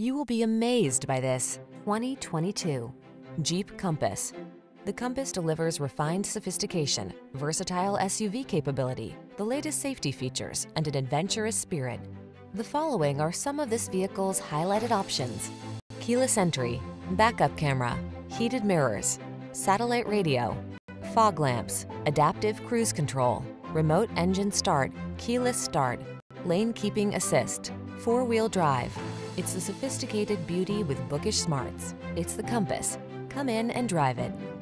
You will be amazed by this 2022 Jeep Compass. The Compass delivers refined sophistication, versatile SUV capability, the latest safety features, and an adventurous spirit. The following are some of this vehicle's highlighted options: keyless entry, backup camera, heated mirrors, satellite radio, fog lamps, adaptive cruise control, remote engine start, keyless start, lane keeping assist, four-wheel drive. It's the sophisticated beauty with bookish smarts. It's the Compass. Come in and drive it.